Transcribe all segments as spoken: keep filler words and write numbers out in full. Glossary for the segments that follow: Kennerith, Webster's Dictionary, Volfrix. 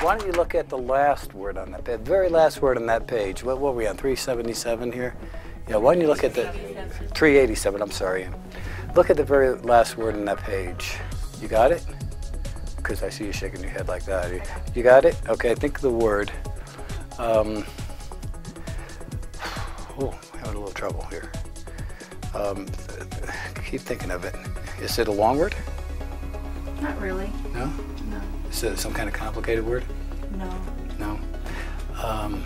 Why don't you look at the last word on that, the very last word on that page. What were we on, three seventy-seven here? Yeah, why don't you look at the, three eighty-seven, I'm sorry. Look at the very last word on that page. You got it? Because I see you shaking your head like that. You got it? Okay, think of the word. Um, oh, I'm having a little trouble here. Um, keep thinking of it. Is it a long word? Not really. No? No. Is it some kind of complicated word? No. No? Um,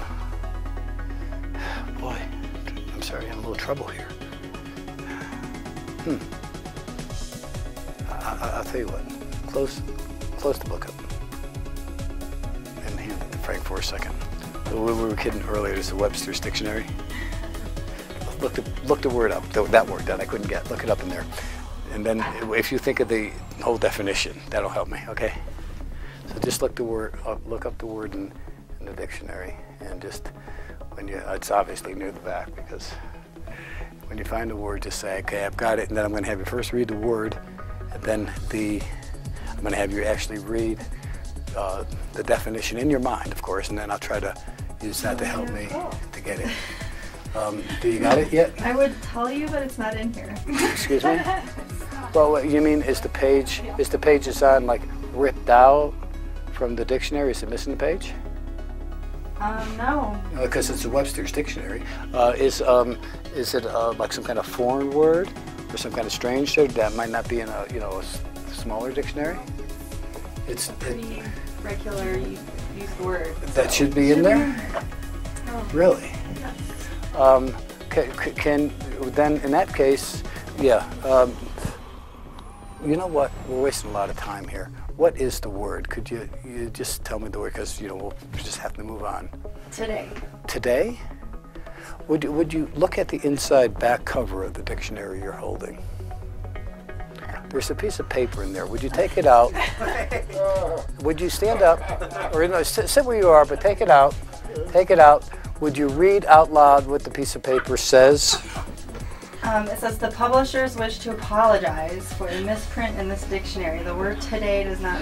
boy, I'm sorry, I'm in a little trouble here. Hmm. I, I, I'll tell you what, close, close the book up and hand it to Frank for a second. We were kidding earlier, it's the Webster's Dictionary. Look the, look the word up, that word that I couldn't get. Look it up in there. And then if you think of the whole definition, that'll help me, okay? So just look the word up, look up the word in, in the dictionary, and just when you, it's obviously near the back, because when you find the word, just say, okay, I've got it, and then I'm going to have you first read the word, and then the, I'm going to have you actually read uh, the definition in your mind, of course, and then I'll try to use that to help me to get it. Um, do you got it yet? I would tell you, but it's not in here. Excuse me? Well, you mean is the page, is the page is on like ripped out from the dictionary? Is it missing a page? Um, no. Because uh, it's a Webster's Dictionary. Uh, is um, is it uh, like some kind of foreign word or some kind of strange word that might not be in a you know a smaller dictionary? It's, it's a pretty it, regular used word. That so. should be in should there. Be? Oh. Really? Yeah. Um, can, can then in that case, yeah. Um, you know what? We're wasting a lot of time here. What is the word? Could you, you just tell me the word? Because you know we'll just have to move on. Today. Today? Would you, would you look at the inside back cover of the dictionary you're holding? There's a piece of paper in there. Would you take it out? Would you stand up, or you know, sit, sit where you are, but take it out. Take it out. Would you read out loud what the piece of paper says? Um, it says, the publishers wish to apologize for the misprint in this dictionary. The word today does not...